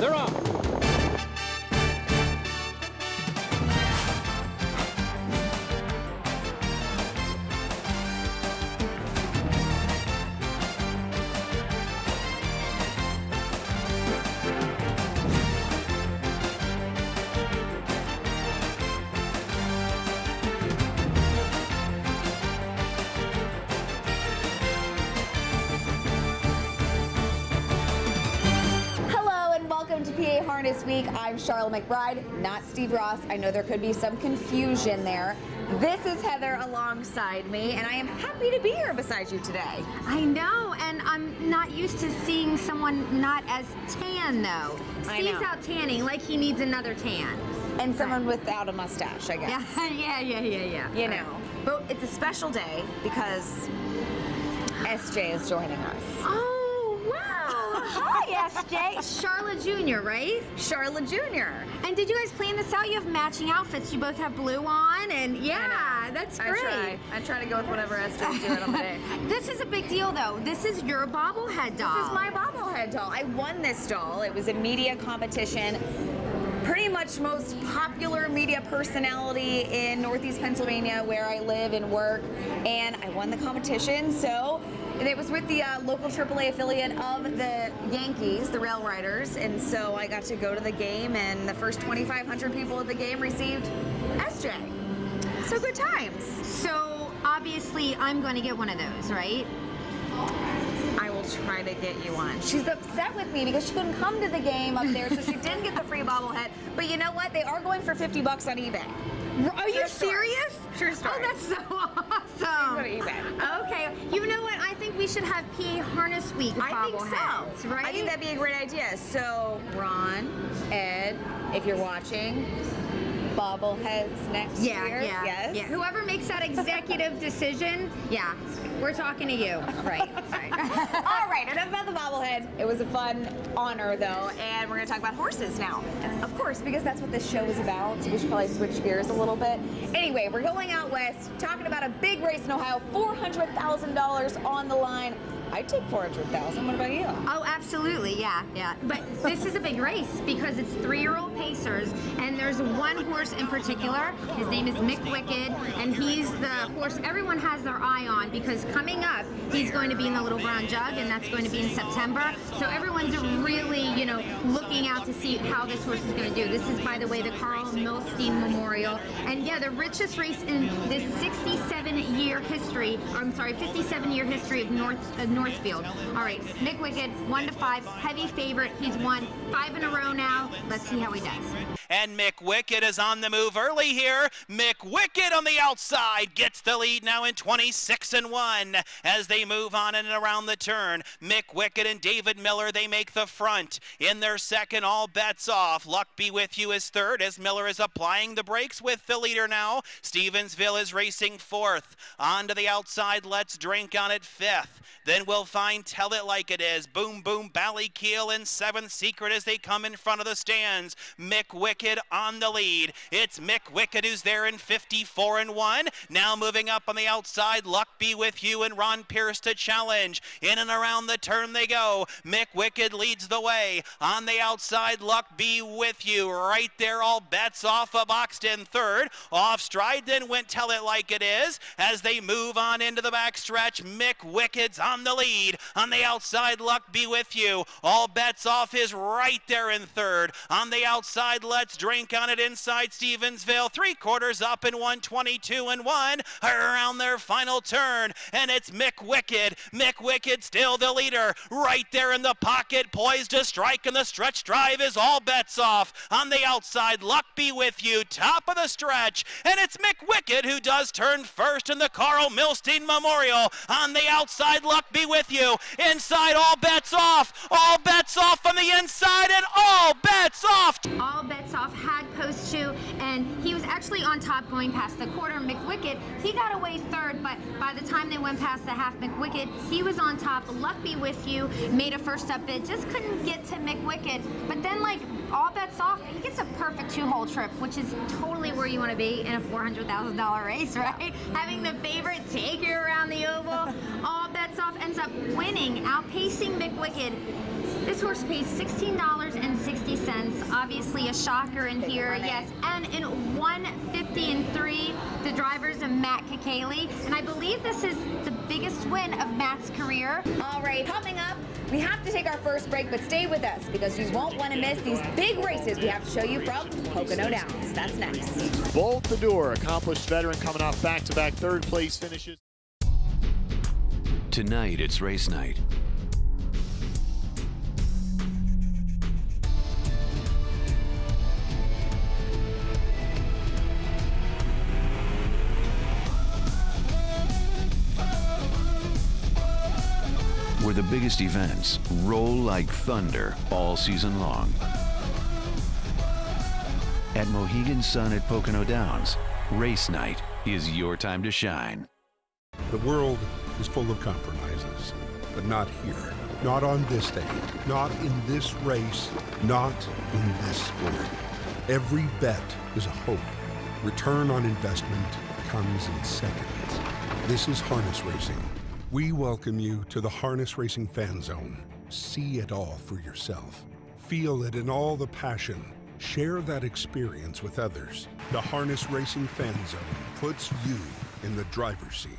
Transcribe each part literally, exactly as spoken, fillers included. They're up. Harness Week. I'm Charlotte McBride, not Steve Ross. I know there could be some confusion there. This is Heather alongside me, and I am happy to be here beside you today. I know, and I'm not used to seeing someone not as tan, though. Steve's out tanning like he needs another tan. And someone right. without a mustache, I guess. Yeah, yeah, yeah, yeah, yeah. You know, but it's a special day because S J is joining us. Oh. Hi, S J. Charlotte Junior, right? Charlotte Junior. And did you guys plan this out? You have matching outfits. You both have blue on, and yeah, that's great. I try. I try to go with whatever S J's doing on the day. This is a big deal, though. This is your bobblehead doll. This is my bobblehead doll. I won this doll. It was a media competition. Pretty much most popular media personality in Northeast Pennsylvania, where I live and work, and I won the competition, so. And it was with the uh, local triple A affiliate of the Yankees, the Rail Riders, and so I got to go to the game, and the first twenty-five hundred people at the game received S J. So good times. So obviously I'm going to get one of those, right? I will try to get you one. She's upset with me because she couldn't come to the game up there, so she didn't get the free bobblehead. But you know what? They are going for fifty bucks on eBay. Are you serious? True story. Oh, that's so awesome. Okay. You know what? I think we should have P A Harness Week bobbleheads, so. Right? I think that'd be a great idea. So, Ron, Ed, if you're watching, bobbleheads next yeah, year. Yeah, yes. yeah. Whoever makes that executive decision, yeah, we're talking to you. Right. Right. All right. Enough about the bobblehead. It was a fun honor, though, and we're going to talk about horses now. Of course, because that's what this show is about, so we should probably switch gears a little bit. Anyway, we're going out west, talking about a big race in Ohio, four hundred thousand dollars on the line. I'd take four hundred thousand dollars. What about you? Oh, absolutely. Yeah, yeah. But this is a big race because it's three-year-old pacers, and there's one horse in particular. His name is McWicked, and he's the horse everyone has their eye on because coming up, he's going to be in the Little Brown Jug, and that's going to be in September. So everyone's really, you know, looking out to see how this horse is going to do. This is, by the way, the Carl Milstein Memorial. And, yeah, the richest race in this sixty-seven-year history, or, I'm sorry, fifty-seven-year history of North uh, Northfield. All right, McWicked, one to five, heavy favorite. He's won five in a row now. Let's see how he does. And McWicked is on the move early here. McWicked on the outside gets the lead now in twenty-six and one as they move on and around the turn. McWicked and David Miller, they make the front in their second. All bets off. Luck Be With You is third as Miller is applying the brakes with the leader now. Stevensville is racing fourth. On to the outside, Let's Drink On It fifth. Then we'll find Tell It Like It Is, Boom Boom Ballykeel in seventh, Secret as they come in front of the stands. McWicked on the lead. It's McWicked who's there in fifty-four and one. Now moving up on the outside, Luck Be With You and Ron Pierce to challenge. In and around the turn they go. McWicked leads the way. On the outside, Luck Be With You. Right there, all bets off of Oxton third. Off stride then went Tell It Like It Is. As they move on into the backstretch, McWicked's on the lead. On the outside, Luck Be With You. All bets off is right there in third. On the outside, Let's Drink On It inside Stevensville. Three quarters up in one twenty-two and one. Around their final turn. And it's McWicked. McWicked still the leader. Right there in the pocket, poised to strike, and the stretch drive is all bets off. On the outside, Luck Be With You. Top of the stretch. And it's McWicked who does turn first in the Carl Milstein Memorial. On the outside, Luck Be With You. Inside, all bets off. All bets off on the inside, and all bets off. All bets off had post two, and he was actually on top going past the quarter. McWicked, he got away third, but by the time they went past the half, McWicked, he was on top. Luck Be With You made a first up bid. Just couldn't get to McWicked. But then, like, all bets off, he gets a perfect two-hole trip, which is totally where you want to be in a four hundred thousand dollar race, right? Having the favorite take you around the oval. All bets off ends up winning, outpacing McWicked. This horse pays sixteen dollars and one dollar and sixty cents. Obviously a shocker in here, yes. And in one fifty and three, the driver's a Matt Kikali. And I believe this is the biggest win of Matt's career. All right, coming up, we have to take our first break, but stay with us because you won't want to miss these big races we have to show you from Pocono Downs. That's next. Bolt The Door, accomplished veteran coming off back-to-back third place finishes. Tonight, it's race night. Where the biggest events roll like thunder all season long. At Mohegan Sun at Pocono Downs, race night is your time to shine. The world is full of compromises, but not here. Not on this day, not in this race, not in this sport. Every bet is a hope. Return on investment comes in seconds. This is harness racing. We welcome you to the Harness Racing Fan Zone. See it all for yourself. Feel it in all the passion. Share that experience with others. The Harness Racing Fan Zone puts you in the driver's seat.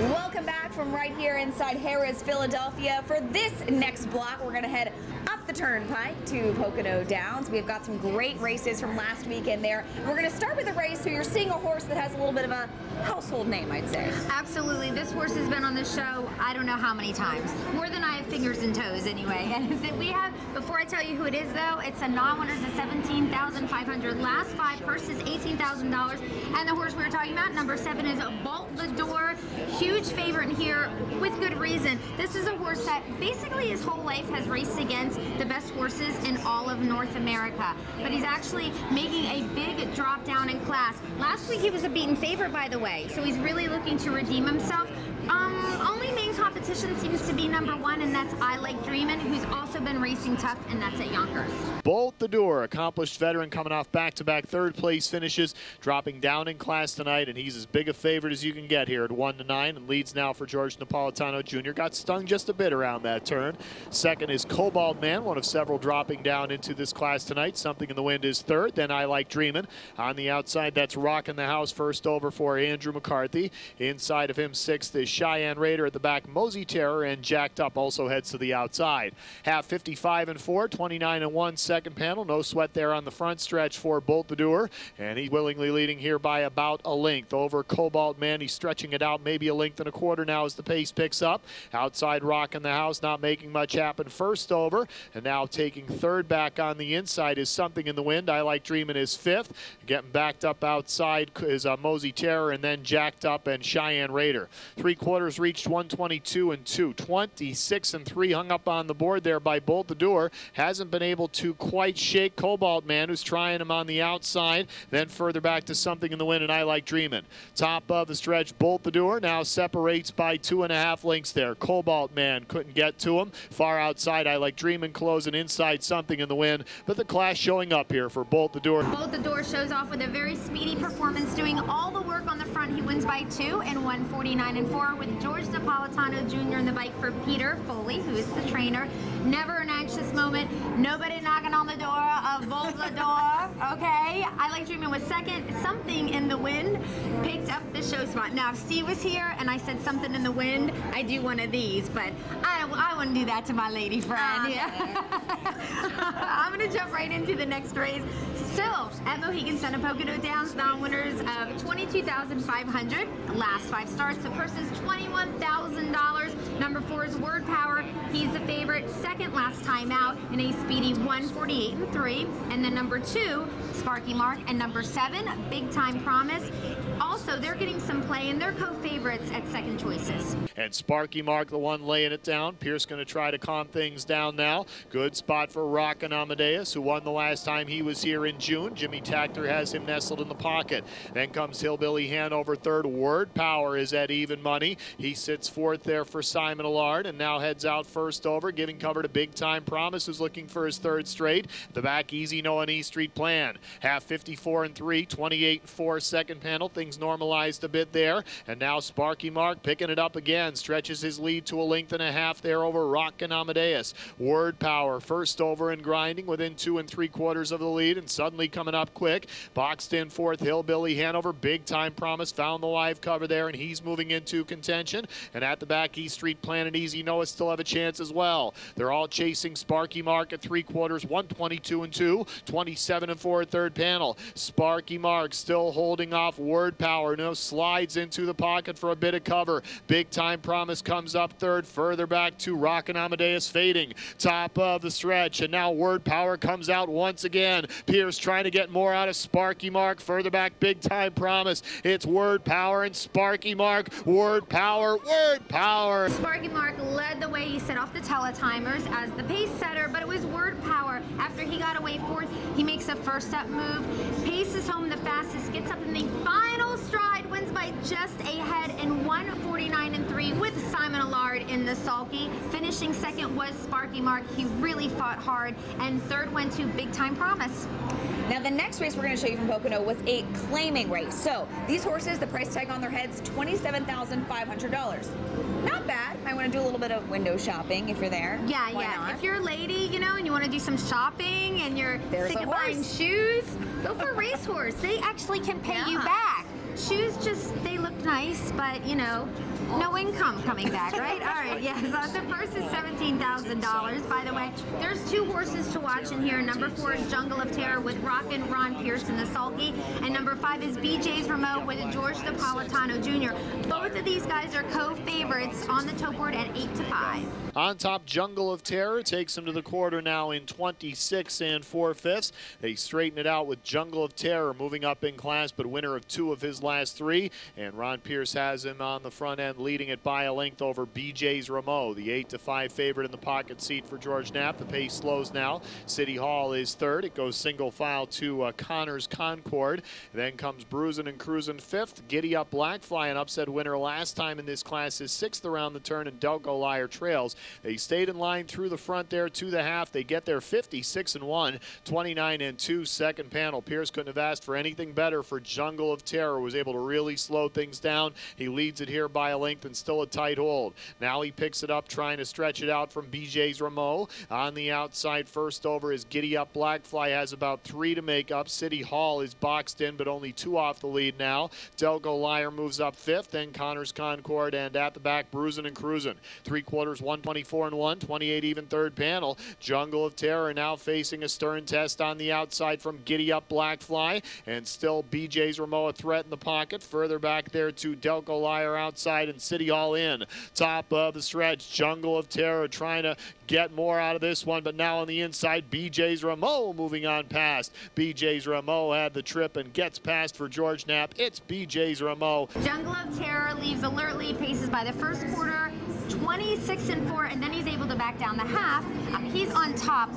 Welcome back from right here inside Harrah's Philadelphia. For this next block, we're gonna head up the turnpike to Pocono Downs. We've got some great races from last weekend there. We're going to start with a race where you're seeing a horse that has a little bit of a household name, I'd say. Absolutely. This horse has been on the show I don't know how many times. More than I have fingers and toes anyway. And we have, before I tell you who it is though, it's a non-winner's at seventeen thousand five hundred dollars. Last five, purse is eighteen thousand dollars. And the horse we were talking about, number seven, is Bolt The Door. Huge favorite here with good reason. This is a horse that basically his whole life has raced against the best horses in all of North America, but he's actually making a big drop down in class. Last week he was a beaten favorite, by the way, so he's really looking to redeem himself. Um, only main competition seems to be number one, and that's I Like Dreamin', who's also been racing tough, and that's at Yonkers. Bolt The Door, accomplished veteran coming off back-to-back third place finishes, dropping down in class tonight, and he's as big a favorite as you can get here at one to nine, and leads now for George Napolitano Junior Got stung just a bit around that turn. Second is Cobalt Man, one of several dropping down into this class tonight. Something in the Wind is third, then I Like Dreamin'. On the outside, that's Rockin' the House first over for Andrew McCarthy. Inside of him, sixth is Cheyenne Raider at the back, Mosey Terror, and Jacked Up also heads to the outside. Half fifty-five and four, twenty-nine and one second panel. No sweat there on the front stretch for Bolt The Door, and he's willingly leading here by about a length over Cobalt Man. He's stretching it out maybe a length and a quarter now as the pace picks up. Outside Rockin' the House, not making much happen first over, and now taking third back on the inside is Something in the Wind. I Like Dreamin' is fifth. Getting backed up outside is uh, Mosey Terror, and then Jacked Up and Cheyenne Raider. Three quarters reached one twenty-two and two, twenty-six and three hung up on the board there by Bolt The Door. Hasn't been able to quite shake Cobalt Man, who's trying him on the outside, then further back to Something in the Wind and I Like Dreamin'. Top of the stretch, Bolt The Door now separates by two and a half lengths there. Cobalt Man couldn't get to him. Far outside, I Like Dreamin' closing inside Something in the Wind, but the class showing up here for Bolt The Door. Bolt The Door shows off with a very speedy performance, doing all the work on the front. He wins by two and one forty-nine and four. With George Napolitano Junior in the bike for Peter Foley, who is the trainer. Never an anxious moment. Nobody knocking on the door of Bolt The Door. Okay. I Like Dreamin' was second. Something in the Wind picked up the show spot. Now, if Steve was here and I said Something in the Wind, I do one of these, but I, I wouldn't do that to my lady friend. Uh, yeah. I'm going to jump right into the next race. Still at Mohegan Sun and Pocono Downs, non-winners of twenty-two thousand five hundred dollars. Last five starts. The purse is twenty-one thousand dollars. Number four is Word Power. He's the favorite. Second last time out in a speedy one forty-eight and three. And then number two, Sparky Mark. And number seven, Big Time Promise. Also, they're getting some play, and they're co-favorites at second choices. And Sparky Mark, the one laying it down. Pierce going to try to calm things down now. Good spot for Rockin' Amadeus, who won the last time he was here in June. Jimmy Tactor has him nestled in the pocket. Then comes Hillbilly Hanover third. Word Power is at even money. He sits fourth there for Simon Allard, and now heads out first over, giving cover to Big Time Promise, who's looking for his third straight. The back, Easy No on E Street Plan. Half fifty-four and three, twenty-eight and four second panel. Things Things normalized a bit there. And now Sparky Mark picking it up again, stretches his lead to a length and a half there over Rockin' Amadeus. Word Power first over and grinding within two and three quarters of the lead, and suddenly coming up quick. Boxed in fourth, Hillbilly Hanover. Big Time Promise found the live cover there, and he's moving into contention. And at the back, East Street Planet Easy Noah still have a chance as well. They're all chasing Sparky Mark at three quarters, one twenty-two and two, twenty-seven and four at third panel. Sparky Mark still holding off Word Power. No, slides into the pocket for a bit of cover. Big Time Promise comes up third, further back to Rockin' Amadeus fading. Top of the stretch, and now Word Power comes out once again. Pierce trying to get more out of Sparky Mark. Further back, Big Time Promise. It's Word Power and Sparky Mark. Word Power, Word Power. Sparky Mark led the way. He set off the teletimers as the pace setter, but it was Word Power. After he got away fourth, he makes a first up move, paces home the fastest, gets up in the final stride, wins by just a head in one forty-nine and three with Simon Allard in the sulky. Finishing second was Sparky Mark. He really fought hard. And third went to Big Time Promise. Now the next race we're going to show you from Pocono was a claiming race. So these horses, the price tag on their heads, twenty-seven thousand five hundred dollars. Not bad. I want to do a little bit of window shopping if you're there. Yeah, Why yeah. Not? If you're a lady, you know, and you want to do some shopping and you're There's sick of buying shoes, go for a racehorse. They actually can pay yeah. you back. Shoes just, they look nice, but you know, no income coming back, right? All right, yes. Uh, the first is seventeen thousand dollars, by the way. There's two horses to watch in here. Number four is Jungle of Terror with Rockin' Ron Pierce in the sulky. And number five is B J's Rameau with George Napolitano Junior Both of these guys are co-favorites on the tote board at eight to five. On top, Jungle of Terror takes them to the quarter now in twenty-six and four fifths. They straighten it out with Jungle of Terror moving up in class, but winner of two of his last three. And Ron Pierce has him on the front end, leading it by a length over B J's Rameau, the eight to five favorite in the pocket seat for George Knapp. The pace slows now. City Hall is third. It goes single file to uh, Connors Concord. Then comes Bruisin' and Cruisin' fifth. Giddy-up Blackfly, an upset winner last time in this class, is sixth around the turn, and Delco Liar trails. They stayed in line through the front there to the half. They get their fifty-six and one, twenty-nine and two, second panel. Pierce couldn't have asked for anything better for Jungle of Terror. Was able to really slow things down. He leads it here by a length and still a tight hold. Now he picks it up, trying to stretch it out from B J's Rameau. On the outside, first over is Giddy-up Blackfly, has about three to make up. City Hall is boxed in, but only two off the lead now. Delco Liar moves up fifth, then Connors Concord, and at the back, Bruisin' and Cruisin'. Three quarters, one twenty-four and one, twenty-eight even third panel. Jungle of Terror now facing a stern test on the outside from Giddy-up Blackfly, and still B J's Rameau a threat in the pocket. Further back there to Delco Liar outside and City Hall in. Top of the stretch, Jungle of Terror trying to get more out of this one, but now on the inside, B J's Rameau moving on past. B J's Rameau had the trip and gets past for George Knapp. It's B J's Rameau. Jungle of Terror leaves alertly, paces by the first quarter, twenty-six and four, and then he's able to back down the half. Um, he's on top.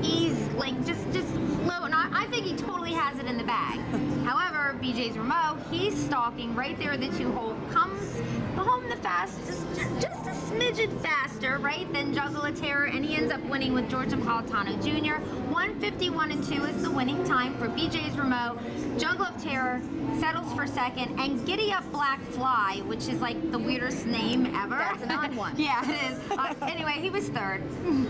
He's like just just floating. I, I think he totally has it in the bag. However, B J's Rameau, he's stalking right there. The two hole comes home the fastest, just, just a smidgen faster, right, than Jungle of Terror, and he ends up winning with George Napolitano Junior one fifty-one and two is the winning time for B J's Rameau. Jungle of Terror settles for second, and Giddy-up Blackfly, which is like the weirdest name ever. That's an odd one. Yeah, it is. Uh, anyway, he was third.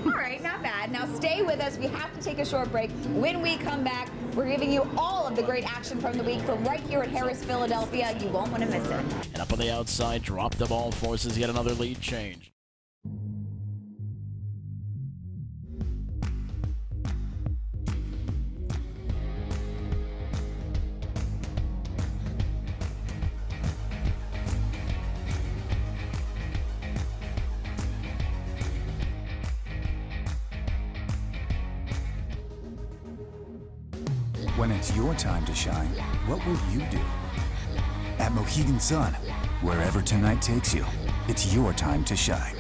All right, not bad. Now stay with us. We have to take a short break. When we come back, we're giving you all of the great action from the week from right here at Harrah's Philadelphia. You won't want to miss it. And up on the outside, Drop the Ball forces yet another lead change. When it's your time to shine, what will you do? At Mohegan Sun, wherever tonight takes you, it's your time to shine.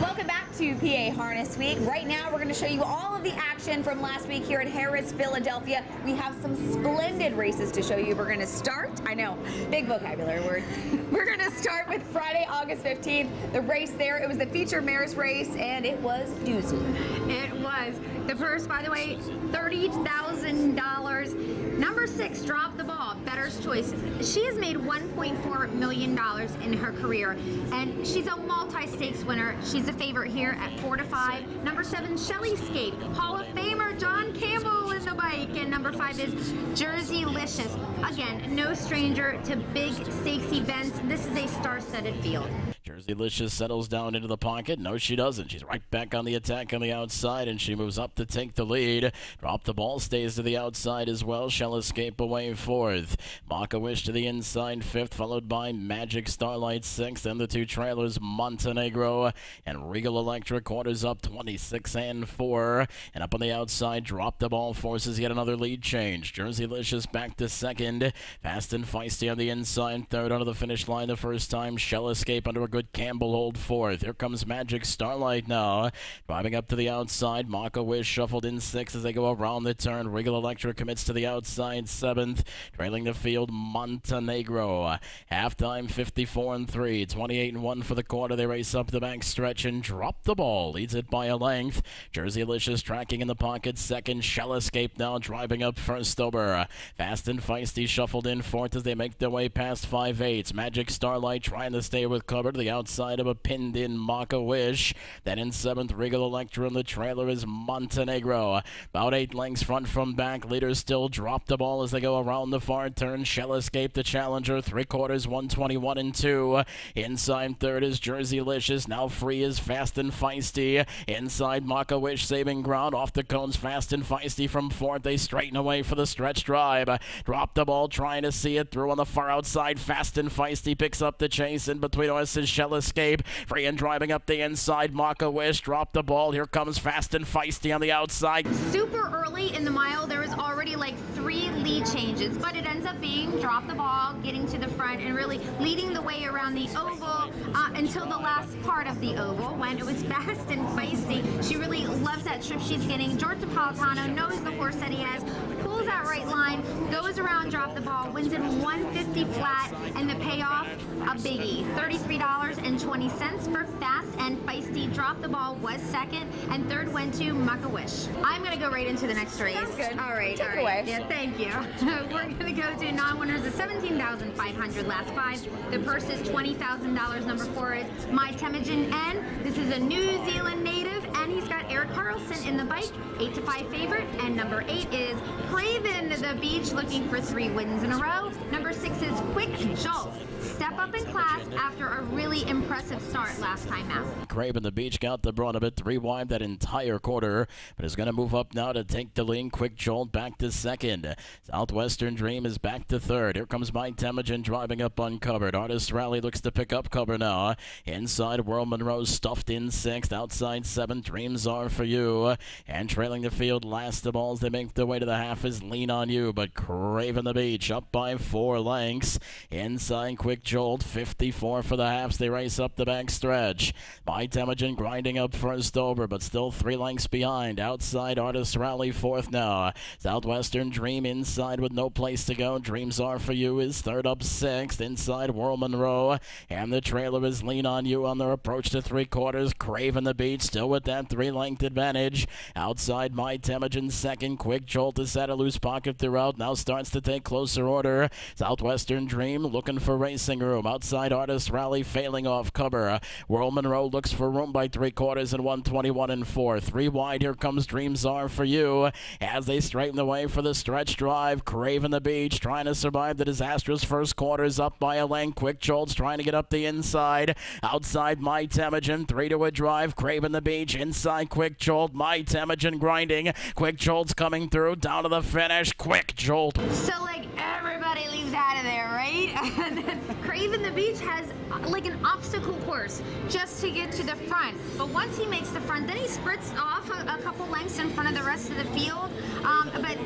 Welcome back to P A Harness Week. Right now, we're going to show you all of the action from last week here at Harrah's Philadelphia. We have some splendid races to show you. We're going to start, I know, big vocabulary word. We're going to start with Friday, August fifteenth. The race there, it was the feature mares race, and it was doozy. It was. The purse, by the way, thirty thousand dollars. Number six, Drop the Ball, Better's Choice. She has made one point four million dollars in her career, and she's a multi-stakes winner. She's a favorite here at four to five. Number seven, Shelley Skate, Hall of Famer John Campbell is the bike, and number five is Jerseylicious. Again, no stranger to big stakes events. This is a star-studded field. Jerseylicious settles down into the pocket. No, she doesn't. She's right back on the attack on the outside, and she moves up to take the lead. Drop the Ball stays to the outside as well. Shall Escape away fourth. Makawish to the inside fifth, followed by Magic Starlight sixth, and the two trailers Montenegro and Regal Electric. Quarters up twenty-six and four. And up on the outside, Drop the Ball forces yet another lead change. Jerseylicious back to second. Fast and Feisty on the inside third onto the finish line the first time. Shall Escape under a good Campbell hold fourth. Here comes Magic Starlight now. Driving up to the outside. Makawish shuffled in sixth as they go around the turn. Regal Electric commits to the outside seventh. Trailing the field, Montenegro. Halftime fifty-four and three. twenty-eight and one for the quarter. They race up the back stretch and Drop the Ball. Leads it by a length. Jerseylicious tracking in the pocket. Second, Shell Escape now driving up first over. Fast and Feisty shuffled in fourth as they make their way past five eights. Magic Starlight trying to stay with cover to the outside of a pinned in Makawish. Then in seventh, Regal Electra, and the trailer is Montenegro. About eight lengths front from back. Leaders still Drop the Ball as they go around the far turn. Shell Escape the challenger. Three quarters, one twenty-one and two. Inside third is Jerseylicious. Now free is Fast and Feisty. Inside Makawish saving ground. Off the cones, Fast and Feisty from fourth. They straighten away for the stretch drive. Drop the Ball trying to see it through on the far outside. Fast and Feisty picks up the chase in between us is Shell Escape. Free and driving up the inside. Makawish Drop the Ball. Here comes Fast and Feisty on the outside. Super early in the mile, there was already like three lead changes, but it ends up being Drop the Ball, getting to the front and really leading the way around the oval uh, until the last part of the oval when it was Fast and Feisty. She really loves that trip she's getting. George Napolitano knows the horse that he has, pulls that right line, goes around Drop the Ball, wins in one fifty flat, and the payoff, a biggie, thirty-three dollars and twenty cents for Fast and Feisty. Drop the Ball was second, and third went to Makawish. I'm going to go right into the next race. Sounds good. All right. Take all right. Away. Yeah, thank you. We're going to go to non-winners of seventeen thousand five hundred last five. The purse is twenty thousand dollars. Number four is My Temujin, and this is a New Zealand native, and he's got Eric Carlson in the bike, eight to five favorite, and number eight is Craven the Beach, looking for three wins in a row. Number six is Quik Jolt. Step up in class after a really impressive start last time out. Craven the Beach got the brunt of it, three wide that entire quarter, but is going to move up now to take the lead. Quik Jolt back to second. Southwestern Dream is back to third. Here comes My Temujin driving up uncovered. Artist Rally looks to pick up cover now. Inside, World Monroe stuffed in sixth. Outside seventh, Dreams Are For You. And trailing the field, last of all as they make their way to the half is Lean On You, but Craven the Beach up by four lengths. Inside, Quik Jolt, fifty-four for the halves. They race up the back stretch. My Temujin grinding up first over, but still three lengths behind. Outside, Artist Rally fourth now. Southwestern Dream inside with no place to go. Dreams Are For You is third up sixth. Inside, World Monroe. And the trailer is Lean On You on their approach to three quarters. Craven the Beach still with that three-length advantage. Outside, My Temujin second. Quik Jolt is at a loose pocket throughout. Now starts to take closer order. Southwestern Dream looking for racing room. Outside, Artist Rally failing off cover. World Monroe looks for room by three quarters and one twenty-one and four. Three wide, here comes Dreams Are For You as they straighten the way for the stretch drive. Craven the Beach trying to survive the disastrous first quarters up by a length. Quik Jolt's trying to get up the inside. Outside, My Temujin, three to a drive. Craven the Beach inside, Quik Jolt. My Temujin grinding. Quik Jolt's coming through down to the finish. Quik Jolt. So like everybody leaves out of there, right? Skate, and then Craven the Beach has like an obstacle course just to get to the front. But once he makes the front, then he sprints off a, a couple lengths in front of the rest of the field. Um, but,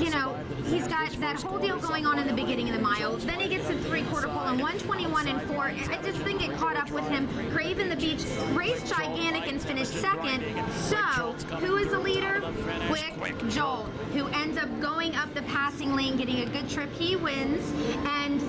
you know, he's got that whole deal going on in the beginning of the mile. Then he gets to three-quarter pole in one twenty-one and four. I just think it caught up with him. Craven the Beach raced gigantic and finished second. So, who is the leader? Quik Jolt, who ends up going up the passing lane, getting a good trip. He wins, and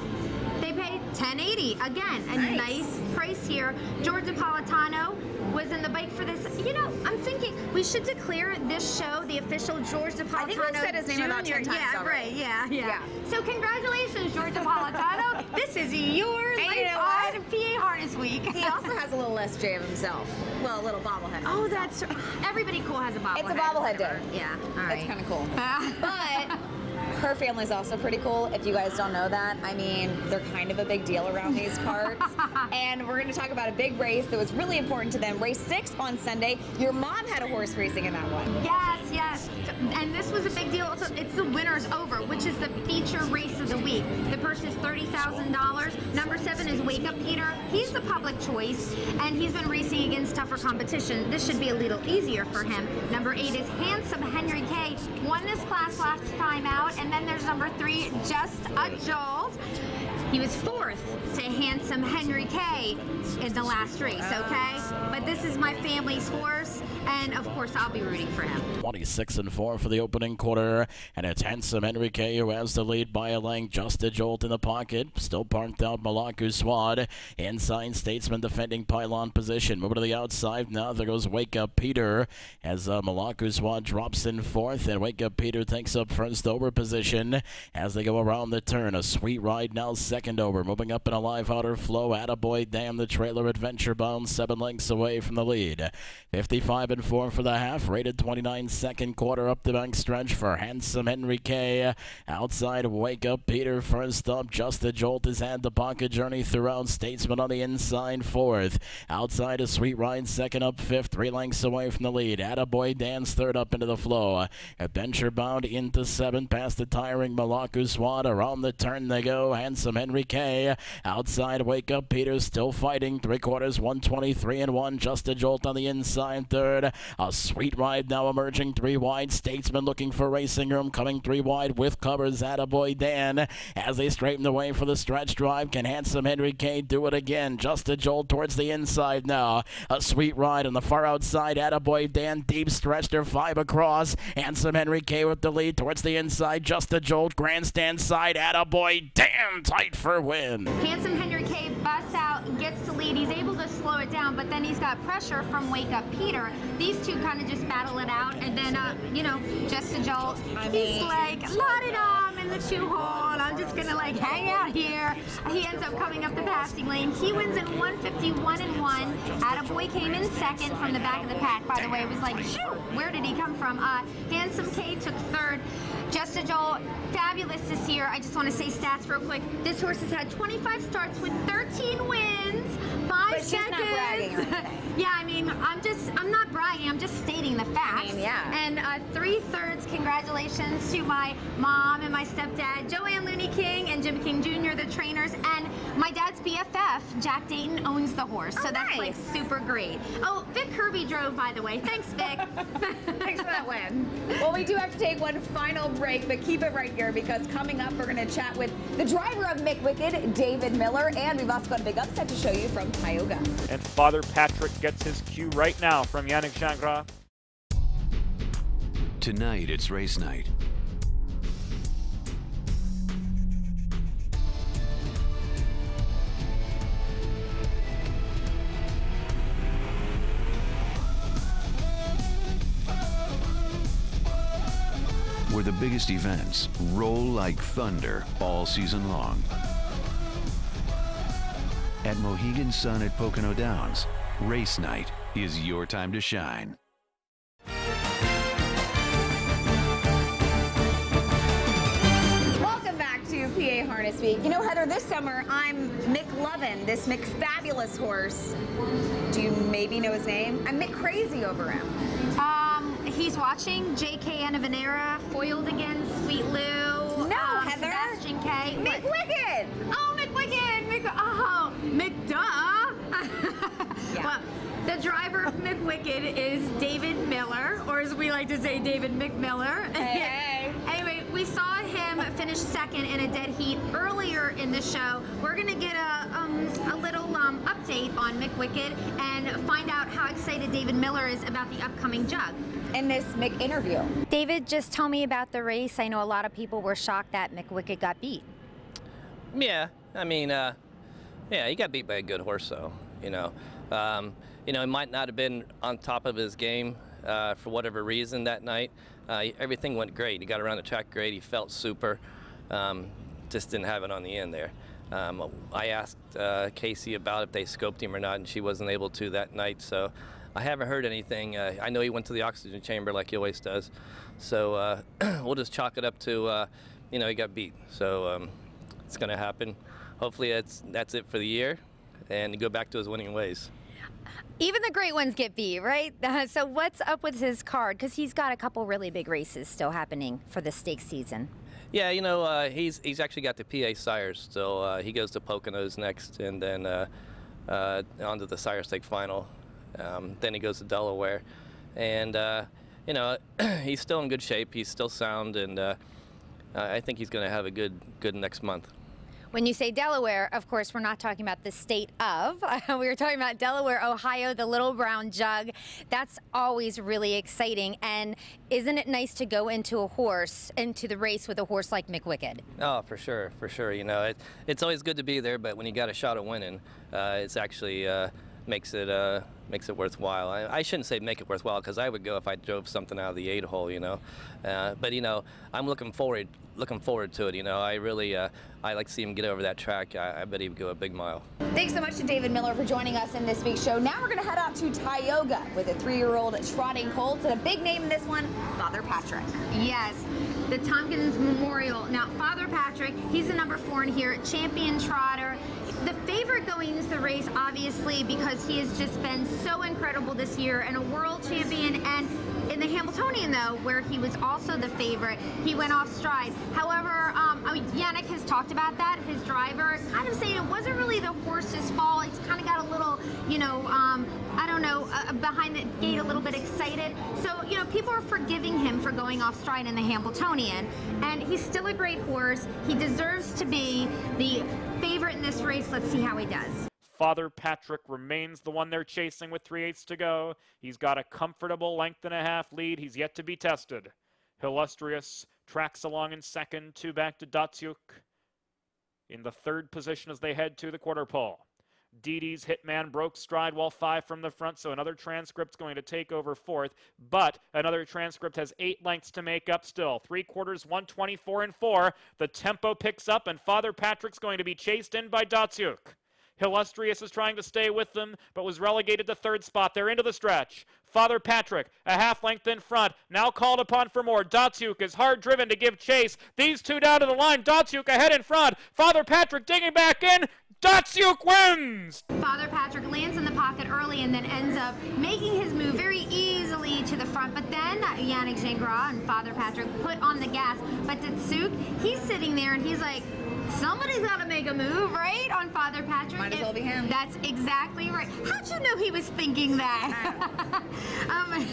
they paid ten eighty. Again, a nice, nice price here. George Napolitano was in the bike for this. You know, I'm thinking we should declare this show the official George Napolitano I think we've said his name Junior about ten times yeah, already. Right, yeah, yeah, yeah. So congratulations, George Napolitano. This is your and life you know on P A Harness Week. He also has a little S J of himself. Well, a little bobblehead. Oh, that's true. Everybody cool has a bobblehead. It's a bobblehead day. Yeah, all right. It's kind of cool. But her family's also pretty cool, if you guys don't know that. I mean, they're kind of a big deal around these parts. And we're going to talk about a big race that was really important to them. Race six on Sunday. Your mom had a horse racing in that one. Yes, yes. And this was a big deal. Also, it's the winner's over, which is the feature race of the week. The purse is thirty thousand dollars. Number seven is Wake Up Peter. He's the public choice, and he's been racing against tougher competition. This should be a little easier for him. Number eight is Handsome Henry K. Won this class last time out. And then there's number three, Just A Jolt. He was fourth to Handsome Henry K in the last race, okay? But this is my family's horse, and of course I'll be rooting for him. twenty-six and four for the opening quarter, and it's Handsome Henry K who has the lead by a length. Just A Jolt in the pocket, still parked out Malaku Swad. Inside Statesman defending pylon position. Over to the outside now, there goes Wake Up Peter as uh, Malaku Swad drops in fourth, and Wake Up Peter takes up first over position as they go around the turn. A Sweet Ride now second over, moving up in a live outer flow. Attaboy Dan, the trailer adventure bound, seven lengths away from the lead. fifty-five and four for the half, rated twenty-nine second quarter up the bank stretch for Handsome Henry K. Outside, Wake Up Peter first up. Just A Jolt has had the pocket journey throughout. Statesman on the inside fourth. Outside, A Sweet Ride second up fifth, three lengths away from the lead. Attaboy Dan's third up into the flow. Adventure bound into seventh, past the tiring Malaku Swad. Around the turn they go. Handsome Henry K. Outside, Wake Up Peter still fighting. Three quarters, one twenty-three and one. Just A Jolt on the inside third. A Sweet Ride now emerging three wide. Statesman looking for racing room, coming three wide with covers. Attaboy Dan as they straighten the way for the stretch drive. Can Handsome Henry K do it again? Just A Jolt towards the inside now. A Sweet Ride on the far outside. Attaboy Dan deep stretch. They're five across. Handsome Henry K with the lead towards the inside. Just A Jolt grandstand side. Attaboy Dan tight for win. Handsome Henry K busts out, gets the lead. He's able to slow it down, but then he's got pressure from Wake Up Peter. These two kind of just battle it out, and then, uh, you know, Just A Jolt, I he's mean, like, la da da, I'm in the two hole, I'm just gonna like hang out here. He ends up coming up the passing lane. He wins in one fifty-one and one. Attaboy came in second from the back of the pack. By the way, it was like, shoo, where did he come from? Uh, Handsome K took third. Just A Jolt, fabulous this year. I just want to say stats real quick. This horse has had twenty-five starts with thirteen wins, five but she's seconds. Not bragging or anything. Yeah, I mean, I'm just, I'm not bragging. I'm just stating the facts. I mean, yeah. And uh, three thirds. Congratulations to my mom and my stepdad, Joanne Looney King and Jim King Junior, the trainers, and my dad's B F F, Jack Dayton, owns the horse. So oh, that's nice. Like super great. Oh, Vic Kirby drove, by the way. Thanks, Vic. Thanks for that win. Well, we do have to take one final break, but keep it right here because coming up, we're going to chat with the driver of McWicked, David Miller, and we've also got a big upset to show you from Tioga. And Father Patrick gets his cue right now from Yannick Changra. Tonight, it's race night. Where the biggest events roll like thunder all season long. At Mohegan Sun at Pocono Downs, race night is your time to shine. P A Harness Week. You know, Heather, this summer I'm McLovin', this McFabulous horse. Do you maybe know his name? I'm McCrazy over him. Um, he's watching J K Anavanera foiled against Sweet Lou. No, um, Heather. Sebastian K. McWicked. Oh. The driver of McWicked is David Miller, or as we like to say, David McMiller. Hey, hey. Anyway, we saw him finish second in a dead heat earlier in the show. We're gonna get a um, a little um, update on McWicked and find out how excited David Miller is about the upcoming jug. In this Mick interview. David, just tell me about the race. I know a lot of people were shocked that McWicked got beat. Yeah, I mean, uh, yeah, he got beat by a good horse, though. You know, um, you know, he might not have been on top of his game uh, for whatever reason that night. Uh, he, everything went great. He got around the track great. He felt super. Um, just didn't have it on the end there. Um, I asked uh, Casey about if they scoped him or not, and she wasn't able to that night. So. I haven't heard anything. Uh, I know he went to the oxygen chamber like he always does. So uh, we'll just chalk it up to, uh, you know, he got beat. So um, it's going to happen. Hopefully that's, that's it for the year and go back to his winning ways. Even the great ones get beat, right? So what's up with his card? Because he's got a couple really big races still happening for the stakes season. Yeah, you know, uh, he's, he's actually got the P A Sires. So uh, he goes to Poconos next and then uh, uh, on to the Sire Stake Final. Um, then he goes to Delaware, and uh, you know he's still in good shape. He's still sound, and uh, I think he's going to have a good, good next month. When you say Delaware, of course, we're not talking about the state of. We were talking about Delaware, Ohio, the Little Brown Jug. That's always really exciting, and isn't it nice to go into a horse, into the race with a horse like McWicked? Oh, for sure, for sure. You know, it, it's always good to be there, but when you got a shot at winning, uh, it's actually. Uh, makes it uh makes it worthwhile. I, I shouldn't say make it worthwhile, because I would go if I drove something out of the eight hole, you know, uh, but you know, I'm looking forward looking forward to it. You know, I really uh, I like to see him get over that track. I, I bet he'd go a big mile. Thanks so much to David Miller for joining us in this week's show. Now we're gonna head out to Tioga with a three-year-old trotting colt, and a big name in this one, Father Patrick. Yes, the Tompkins Memorial. Now Father Patrick, he's the number four in here, champion trotter. The favorite going into the race, obviously, because he has just been so incredible this year and a world champion, and in the Hamiltonian, though, where he was also the favorite, he went off stride. However, um, I mean, Yannick has talked about that, his driver, kind of saying it wasn't really the horse's fault. It's kind of got a little, you know, um, I don't know, uh, behind the gate, a little bit excited. So, you know, people are forgiving him for going off stride in the Hamiltonian, and he's still a great horse. He deserves to be the favorite in this race. Let's see how he does. Father Patrick remains the one they're chasing with three-eighths to go. He's got a comfortable length and a half lead. He's yet to be tested. Illustrious tracks along in second, two back to Datsuk. In the third position as they head to the quarter pole. Didi's Hitman broke stride while five from the front, so another transcript's going to take over fourth, but another transcript has eight lengths to make up still. Three quarters, one twenty-four and four. The tempo picks up, and Father Patrick's going to be chased in by Datsuk. Illustrious is trying to stay with them, but was relegated to third spot. They're into the stretch. Father Patrick, a half length in front, now called upon for more. Datsuk is hard driven to give chase. These two down to the line. Datsuk ahead in front. Father Patrick digging back in. Datsuk wins! Father Patrick lands in the pocket early and then ends up making his move very easily to the front, but then Yannick Gingras and Father Patrick put on the gas, but Datsuk, he's sitting there and he's like, somebody's got to make a move, right, on Father Patrick? Might as well be him. That's exactly right. How'd you know he was thinking that? um,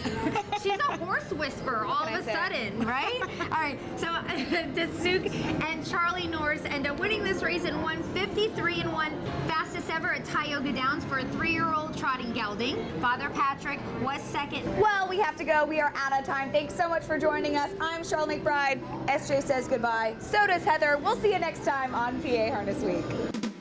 she's a horse whisperer all of a sudden, right? All right, so Datsuk and Charlie Norris end up winning this race in one fifty-three and one, fastest ever at Tioga Downs for a three-year-old trotting gelding. Father Patrick was second. Well, we have to go. We are out of time. Thanks so much for joining us. I'm Cheryl McBride. S J says goodbye. So does Heather. We'll see you next time on P A Harness Week.